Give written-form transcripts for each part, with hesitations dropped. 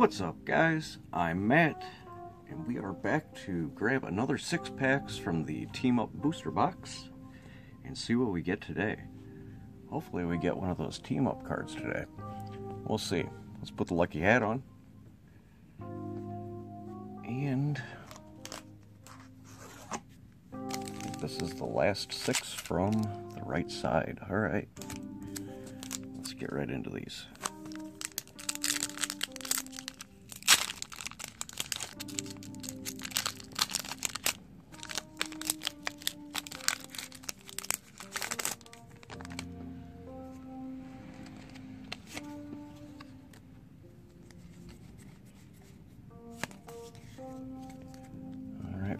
What's up, guys? I'm Matt, and we are back to grab another 6-packs from the Team Up booster box and see what we get today. Hopefully we get one of those Team Up cards today. We'll see. Let's put the lucky hat on. And I think this is the last 6 from the right side. Alright. Let's get right into these.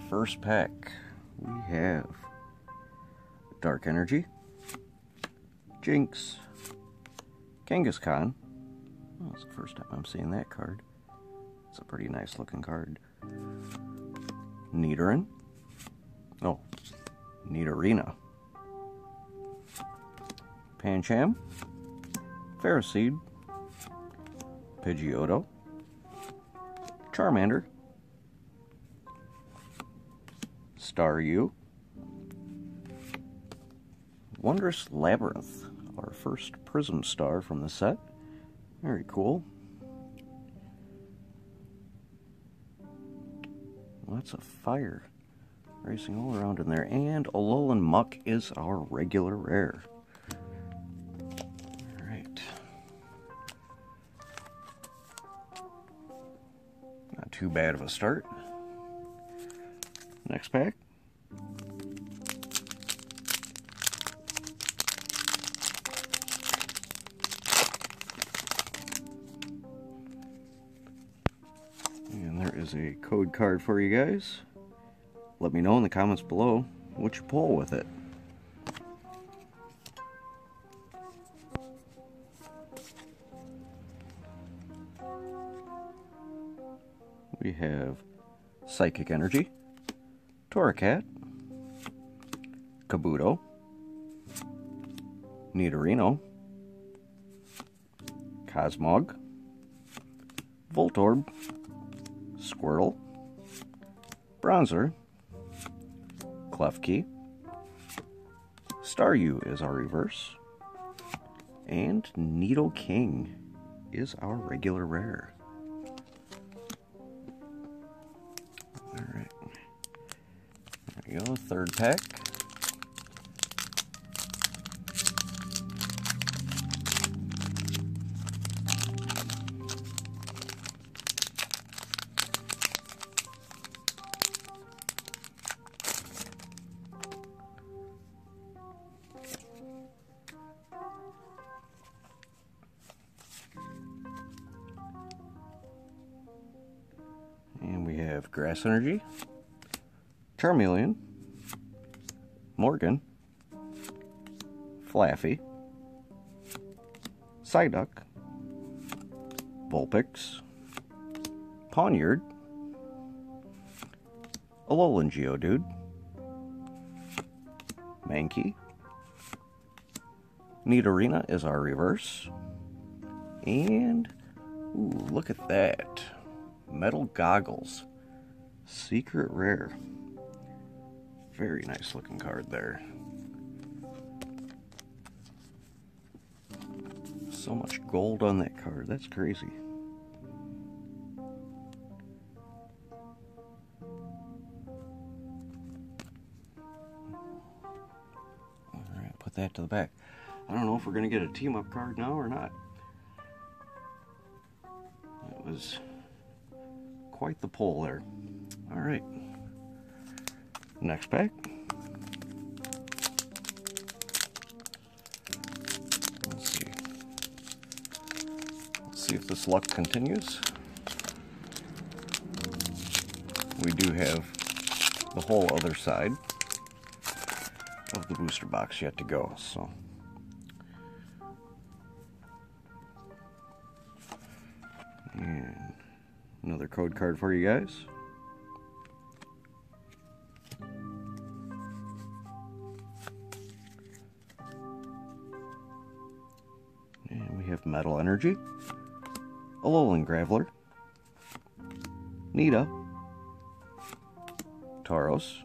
First pack, we have Dark Energy, Jinx, Kangaskhan. Well, that's the first time I'm seeing that card. It's a pretty nice looking card. Nidoran. Oh, Nidorina. Pancham, Ferrisseed, Pidgeotto, Charmander, Staryu, Wondrous Labyrinth, our first prism star from the set. Very cool. Lots of fire racing all around in there. And Alolan Muk is our regular rare. Alright. Not too bad of a start. Next pack. And there is a code card for you guys. Let me know in the comments below what you pull with it. We have Psychic Energy, Toracat, Kabuto, Nidorino, Cosmog, Voltorb, Squirtle, Bronzer, Klefki, Staryu is our reverse, and Needle King is our regular rare. Go, third pack. And we have Grass Energy, Charmeleon, Morgan, Flaffy, Psyduck, Vulpix, Pawnyard, Alolan Geodude, Mankey, Nidorina is our reverse, and ooh, look at that, Metal Goggles, Secret Rare. Very nice looking card there. So much gold on that card. That's crazy. Alright, put that to the back. I don't know if we're going to get a Team Up card now or not. That was quite the pull there. Alright. Next pack. Let's see. Let's see if this luck continues. We do have the whole other side of the booster box yet to go, so. And another code card for you guys. Metal Energy, Alolan Graveler, Nita, Tauros,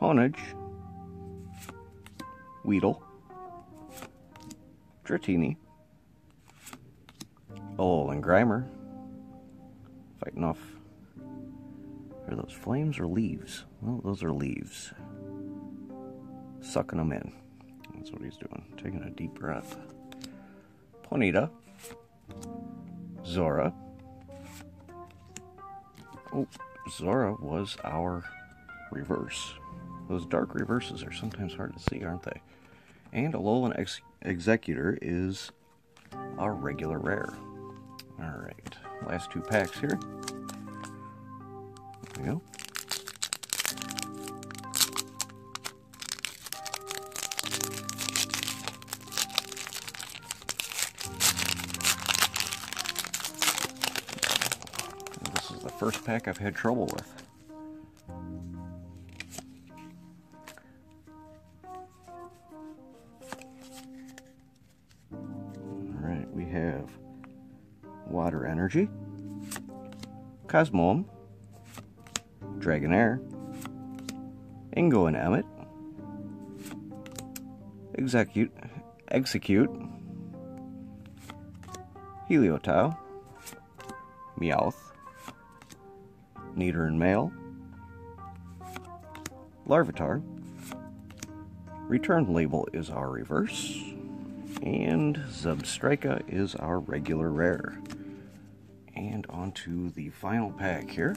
Honedge, Weedle, Dratini, Alolan Grimer, fighting off, are those flames or leaves? Well, those are leaves. Sucking them in. That's what he's doing. Taking a deep breath. Ponyta. Zora. Oh, Zora was our reverse. Those dark reverses are sometimes hard to see, aren't they? And Alolan Executor is our regular rare. Alright, last two packs here. There we go. First pack I've had trouble with. Alright, we have Water Energy, Cosmog, Dragonair, Ingo and Emmet, Execute, Heliotile, Meowth, Nidoran Male, Larvitar, Return Label is our reverse, and Zebstrika is our regular rare. And on to the final pack here.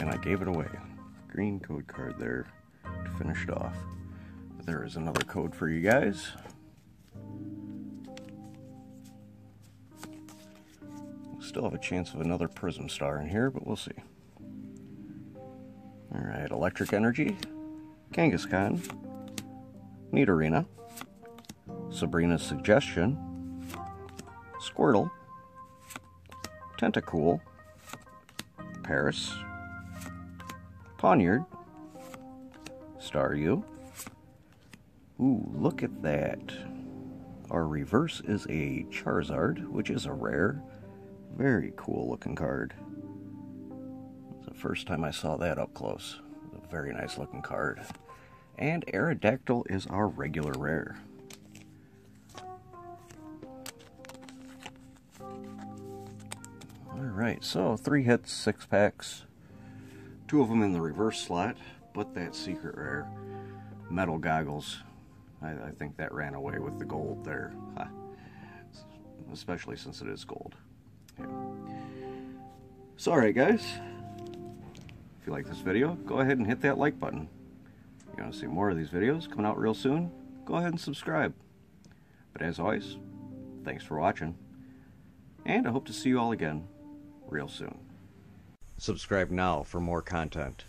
And I gave it away. Green code card there to finish it off. There is another code for you guys. Still have a chance of another Prism Star in here, but we'll see. Alright, Electric Energy, Kangaskhan, Nidorina, Sabrina's Suggestion, Squirtle, Tentacool, Paris, Pawnyard, Staryu. Ooh, look at that. Our reverse is a Charizard, which is a rare. Very cool looking card. It's the first time I saw that up close. A very nice looking card. And Aerodactyl is our regular rare. Alright, so 3 hits, 6 packs. 2 of them in the reverse slot, but that secret rare, Metal Goggles, I think that ran away with the gold there, huh. Especially since it is gold. Yeah. So alright guys, if you like this video, go ahead and hit that like button. If you want to see more of these videos coming out real soon, go ahead and subscribe. But as always, thanks for watching, and I hope to see you all again real soon. Subscribe now for more content.